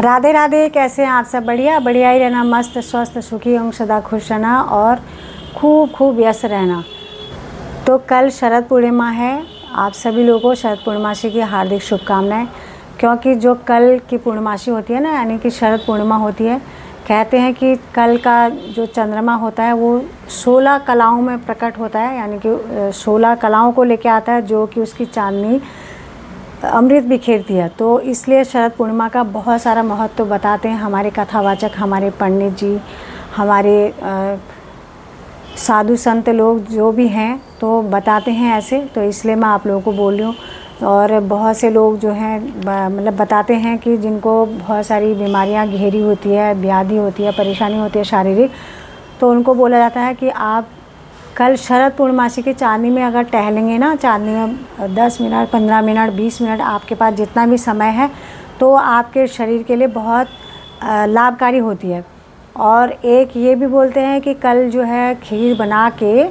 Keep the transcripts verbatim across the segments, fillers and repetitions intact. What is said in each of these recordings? राधे राधे। कैसे हैं आप सब? बढ़िया बढ़िया ही रहना, मस्त स्वस्थ सुखी होंगे, सदा खुश रहना और खूब खूब यश रहना। तो कल शरद पूर्णिमा है, आप सभी लोगों को शरद पूर्णिमासी की हार्दिक शुभकामनाएं। क्योंकि जो कल की पूर्णिमासी होती है ना, यानी कि शरद पूर्णिमा होती है, कहते हैं कि कल का जो चंद्रमा होता है वो सोलह कलाओं में प्रकट होता है, यानी कि सोलह कलाओं को लेके आता है जो कि उसकी चांदनी अमृत बिखेरती है। तो इसलिए शरद पूर्णिमा का बहुत सारा महत्व बताते हैं हमारे कथावाचक, हमारे पंडित जी, हमारे साधु संत लोग जो भी हैं तो बताते हैं ऐसे। तो इसलिए मैं आप लोगों को बोल रही हूँ। और बहुत से लोग जो हैं मतलब बताते हैं कि जिनको बहुत सारी बीमारियां घेरी होती है, व्याधि होती है, परेशानी होती है शारीरिक, तो उनको बोला जाता है कि आप कल शरद पूर्णिमासी के चांदनी में अगर टहलेंगे ना, चांदनी में दस मिनट, पंद्रह मिनट, बीस मिनट, आपके पास जितना भी समय है, तो आपके शरीर के लिए बहुत लाभकारी होती है। और एक ये भी बोलते हैं कि कल जो है खीर बना के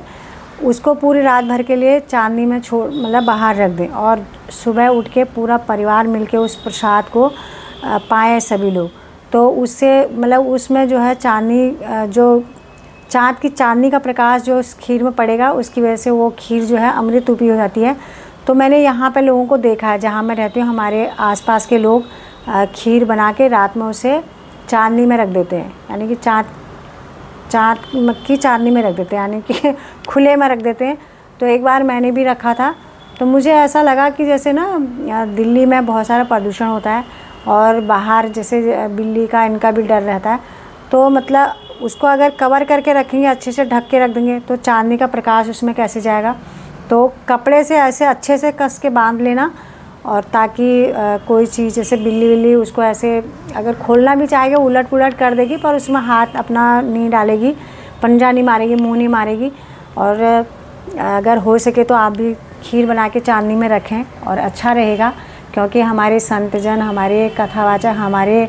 उसको पूरी रात भर के लिए चांदनी में छोड़ मतलब बाहर रख दें और सुबह उठ के पूरा परिवार मिलके उस प्रसाद को पाएँ सभी लोग। तो उससे मतलब उसमें जो है चांदनी, जो चाँद की चांदनी का प्रकाश जो उस खीर में पड़ेगा, उसकी वजह से वो खीर जो है अमृत रूपी हो जाती है। तो मैंने यहाँ पर लोगों को देखा है, जहाँ मैं रहती हूँ हमारे आसपास के लोग खीर बना के रात में उसे चांदनी में रख देते हैं, यानी कि चाँद चाँद मक्की चांदनी में रख देते हैं, यानी कि खुले में रख देते हैं। तो एक बार मैंने भी रखा था, तो मुझे ऐसा लगा कि जैसे ना दिल्ली में बहुत सारा प्रदूषण होता है और बाहर जैसे बिल्ली का इनका भी डर रहता है, तो मतलब उसको अगर कवर करके रखेंगे, अच्छे से ढक के रख देंगे, तो चांदनी का प्रकाश उसमें कैसे जाएगा। तो कपड़े से ऐसे अच्छे से कस के बांध लेना, और ताकि आ, कोई चीज़ जैसे बिल्ली बिल्ली उसको ऐसे अगर खोलना भी चाहेगी उलट पुलट कर देगी, पर उसमें हाथ अपना नहीं डालेगी, पंजा नहीं मारेगी, मुंह नहीं मारेगी। और आ, अगर हो सके तो आप भी खीर बना के चांदनी में रखें और अच्छा रहेगा। क्योंकि हमारे संतजन, हमारे कथावाचक, हमारे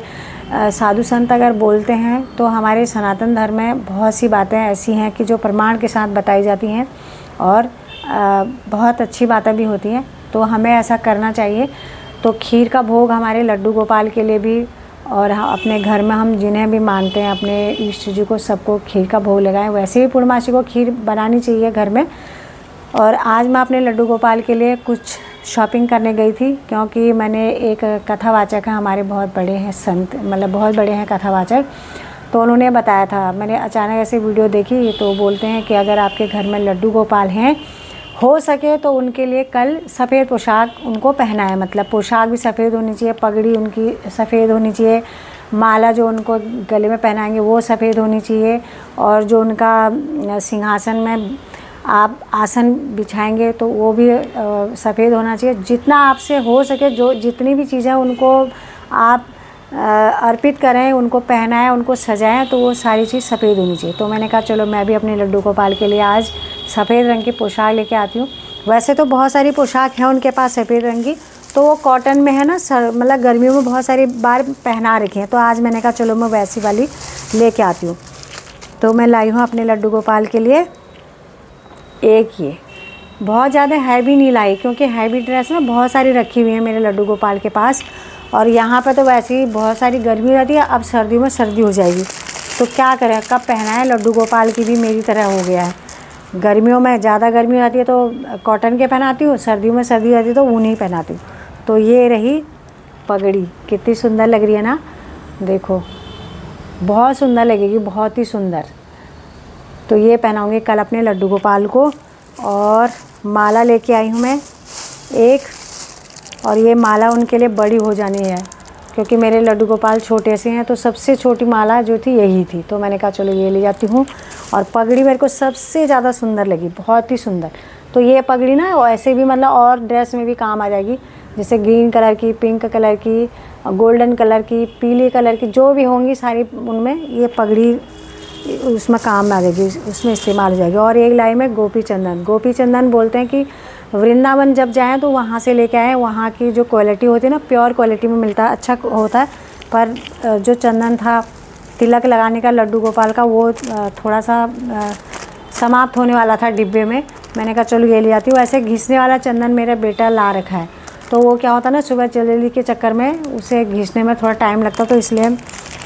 साधु संत अगर बोलते हैं तो हमारे सनातन धर्म में बहुत सी बातें ऐसी हैं कि जो प्रमाण के साथ बताई जाती हैं और बहुत अच्छी बातें भी होती हैं, तो हमें ऐसा करना चाहिए। तो खीर का भोग हमारे लड्डू गोपाल के लिए भी, और अपने घर में हम जिन्हें भी मानते हैं अपने इष्ट जी को, सबको खीर का भोग लगाएं। वैसे ही पूर्णिमासी को खीर बनानी चाहिए घर में। और आज मैं अपने लड्डू गोपाल के लिए कुछ शॉपिंग करने गई थी, क्योंकि मैंने एक कथावाचक है हमारे, बहुत बड़े हैं संत, मतलब बहुत बड़े हैं कथावाचक, तो उन्होंने बताया था, मैंने अचानक ऐसे वीडियो देखी। तो बोलते हैं कि अगर आपके घर में लड्डू गोपाल हैं, हो सके तो उनके लिए कल सफ़ेद पोशाक उनको पहनाएं, मतलब पोशाक भी सफ़ेद होनी चाहिए, पगड़ी उनकी सफ़ेद होनी चाहिए, माला जो उनको गले में पहनाएंगे वो सफ़ेद होनी चाहिए, और जो उनका सिंहासन में आप आसन बिछाएंगे तो वो भी सफ़ेद होना चाहिए। जितना आपसे हो सके, जो जितनी भी चीज़ें उनको आप आ, अर्पित करें, उनको पहनाएं, उनको सजाएं, तो वो सारी चीज़ सफ़ेद होनी चाहिए। तो मैंने कहा चलो मैं भी अपने लड्डू गोपाल के लिए आज सफ़ेद रंग की पोशाक लेके आती हूँ। वैसे तो बहुत सारी पोशाक हैं उनके पास सफ़ेद रंग की, तो वो कॉटन में है ना, मतलब गर्मियों में बहुत सारी बार पहना रखी हैं, तो आज मैंने कहा चलो मैं वैसी वाली लेके आती हूँ। तो मैं लाई हूँ अपने लड्डू गोपाल के लिए एक ये, बहुत ज़्यादा हैवी नहीं लाई, क्योंकि हैवी ड्रेस ना बहुत सारी रखी हुई है मेरे लड्डू गोपाल के पास। और यहाँ पर तो वैसे ही बहुत सारी गर्मी रहती है, अब सर्दियों में सर्दी हो जाएगी, तो क्या करें, कब पहनाएं। लड्डू गोपाल की भी मेरी तरह हो गया है, गर्मियों में ज़्यादा गर्मी रहती है तो कॉटन के पहनाती हूँ, सर्दियों में सर्दी रहती है तो ऊनी पहनाती हूँ। तो ये रही पगड़ी, कितनी सुंदर लग रही है ना, देखो बहुत सुंदर लगेगी, बहुत ही सुंदर। तो ये पहनाऊंगी कल अपने लड्डू गोपाल को। और माला लेके आई हूँ मैं एक, और ये माला उनके लिए बड़ी हो जानी है, क्योंकि मेरे लड्डू गोपाल छोटे से हैं, तो सबसे छोटी माला जो थी यही थी, तो मैंने कहा चलो ये ले जाती हूँ। और पगड़ी मेरे को सबसे ज़्यादा सुंदर लगी, बहुत ही सुंदर। तो ये पगड़ी ना ऐसे भी मतलब और ड्रेस में भी काम आ जाएगी, जैसे ग्रीन कलर की, पिंक कलर की, गोल्डन कलर की, पीले कलर की, जो भी होंगी सारी उनमें ये पगड़ी उसमें काम आ जाएगी, उसमें इस्तेमाल हो जाएगी। और एक लाई में गोपी चंदन, गोपी चंदन बोलते हैं कि वृंदावन जब जाएं तो वहाँ से लेके आएँ, वहाँ की जो क्वालिटी होती है ना, प्योर क्वालिटी में मिलता है, अच्छा होता है। पर जो चंदन था तिलक लगाने का लड्डू गोपाल का, वो थोड़ा सा समाप्त होने वाला था डिब्बे में, मैंने कहा चलो ये ले जाती हूँ। ऐसे घिसने वाला चंदन मेरा बेटा ला रखा है, तो वो क्या होता है ना, सुबह जलेबी के चक्कर में उसे घिसने में थोड़ा टाइम लगता, तो इसलिए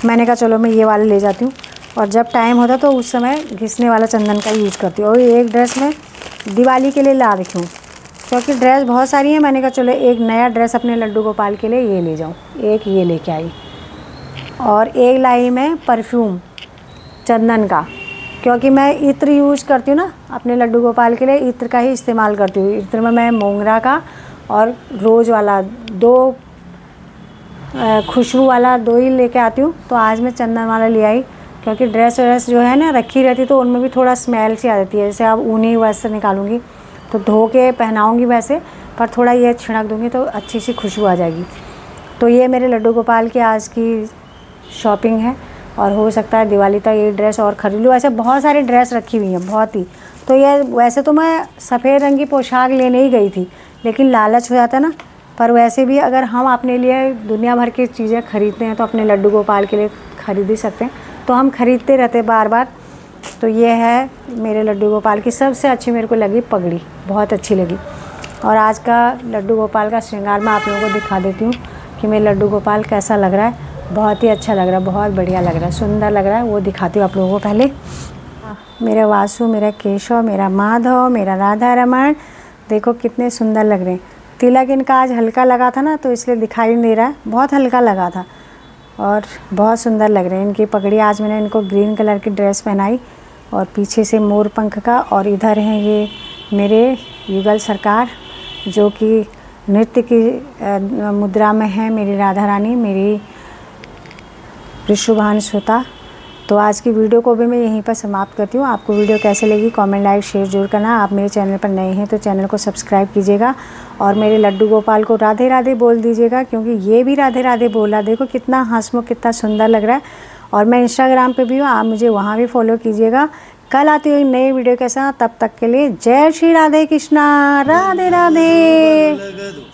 मैंने कहा चलो मैं ये वाले ले जाती हूँ। और जब टाइम होता तो उस समय घिसने वाला चंदन का यूज़ करती हूँ। और एक ड्रेस मैं दिवाली के लिए ला रखी हूँ, क्योंकि ड्रेस बहुत सारी है। मैंने कहा चलो एक नया ड्रेस अपने लड्डू गोपाल के लिए ये ले जाऊँ। एक ये लेके आई और एक लाई मैं परफ्यूम चंदन का, क्योंकि मैं इत्र यूज़ करती हूँ ना अपने लड्डू गोपाल के लिए, इत्र का ही इस्तेमाल करती हूँ। इत्र में मैं मोंगरा का और रोज़ वाला दो खुशबू वाला दो ही लेके आती हूँ। तो आज मैं चंदन वाला ले आई, क्योंकि ड्रेस व्रेस जो है ना रखी रहती तो उनमें भी थोड़ा स्मेल सी आ जाती है। जैसे आप ऊनी वस्त्र निकालूंगी तो धो के पहनाऊँगी वैसे, पर थोड़ा ये छिड़क दूँगी तो अच्छी सी खुशबू आ जाएगी। तो ये मेरे लड्डू गोपाल की आज की शॉपिंग है, और हो सकता है दिवाली तक ये ड्रेस और ख़रीद लूँ। ऐसे बहुत सारी ड्रेस रखी हुई हैं, बहुत ही। तो ये वैसे तो मैं सफ़ेद रंग की पोशाक लेने ही गई थी, लेकिन लालच हो जाता है ना। पर वैसे भी अगर हम अपने लिए दुनिया भर की चीज़ें खरीदते हैं तो अपने लड्डू गोपाल के लिए खरीद ही सकते हैं, तो हम खरीदते रहते बार बार। तो ये है मेरे लड्डू गोपाल की सबसे अच्छी, मेरे को लगी पगड़ी, बहुत अच्छी लगी। और आज का लड्डू गोपाल का श्रृंगार मैं आप लोगों को दिखा देती हूँ कि मेरे लड्डू गोपाल कैसा लग रहा है। बहुत ही अच्छा लग रहा है, बहुत बढ़िया लग रहा है, सुंदर लग रहा है, वो दिखाती हूँ आप लोगों को। पहले मेरा वासु, मेरा केशव, मेरा माधव, मेरा राधा रमन, देखो कितने सुंदर लग रहे हैं। तिलक इनका आज हल्का लगा था ना, तो इसलिए दिखाई नहीं रहा है, बहुत हल्का लगा था और बहुत सुंदर लग रहे हैं। इनकी पगड़ी आज मैंने इनको ग्रीन कलर की ड्रेस पहनाई, और पीछे से मोर पंख का। और इधर हैं ये मेरे युगल सरकार, जो कि नृत्य की मुद्रा में है। मेरी राधा रानी, मेरी ऋषुभान श्रोता। तो आज की वीडियो को भी मैं यहीं पर समाप्त करती हूँ। आपको वीडियो कैसे लगी कमेंट, लाइक, शेयर जरूर करना। आप मेरे चैनल पर नए हैं तो चैनल को सब्सक्राइब कीजिएगा, और मेरे लड्डू गोपाल को राधे राधे बोल दीजिएगा, क्योंकि ये भी राधे राधे बोला। देखो कितना हंसमुख, कितना सुंदर लग रहा है। और मैं इंस्टाग्राम पर भी हूँ, आप मुझे वहाँ भी फॉलो कीजिएगा। कल आती हूँ नई वीडियो के साथ, तब तक के लिए जय श्री राधे कृष्णा, राधे राधे।